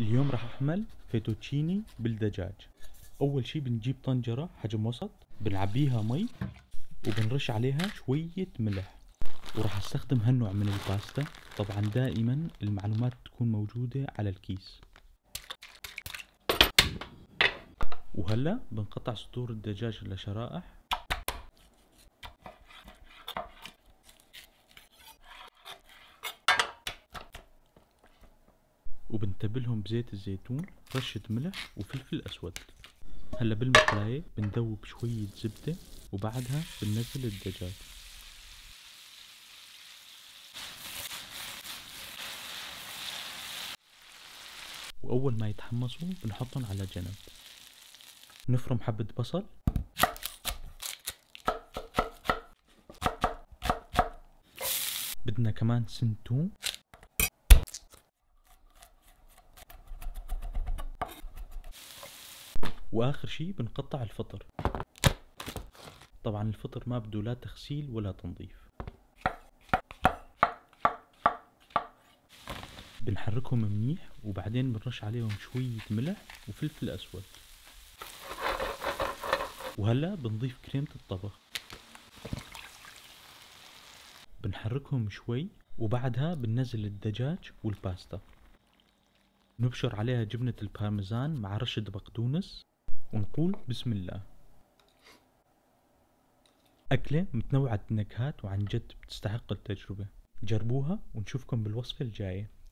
اليوم راح اعمل فيتوتشيني بالدجاج. اول شي بنجيب طنجرة حجم وسط، بنعبيها مي وبنرش عليها شوية ملح، وراح استخدم هالنوع من الباستا. طبعا دائما المعلومات تكون موجودة على الكيس. وهلا بنقطع صدور الدجاج لشرائح، وبنتبلهم بزيت الزيتون، رشة ملح وفلفل اسود. هلا بالمقلاية بندوب شوية زبدة، وبعدها بننزل الدجاج. واول ما يتحمصوا بنحطهم على جنب. نفرم حبة بصل، بدنا كمان سن توم، واخر شي بنقطع الفطر. طبعا الفطر ما بده لا تغسيل ولا تنظيف. بنحركهم منيح، وبعدين بنرش عليهم شوية ملح وفلفل اسود. وهلا بنضيف كريمة الطبخ، بنحركهم شوي، وبعدها بننزل الدجاج والباستا. نبشر عليها جبنة البارميزان مع رشة بقدونس، ونقول بسم الله. أكلة متنوعة النكهات وعن جد بتستحق التجربة. جربوها ونشوفكم بالوصفة الجاية.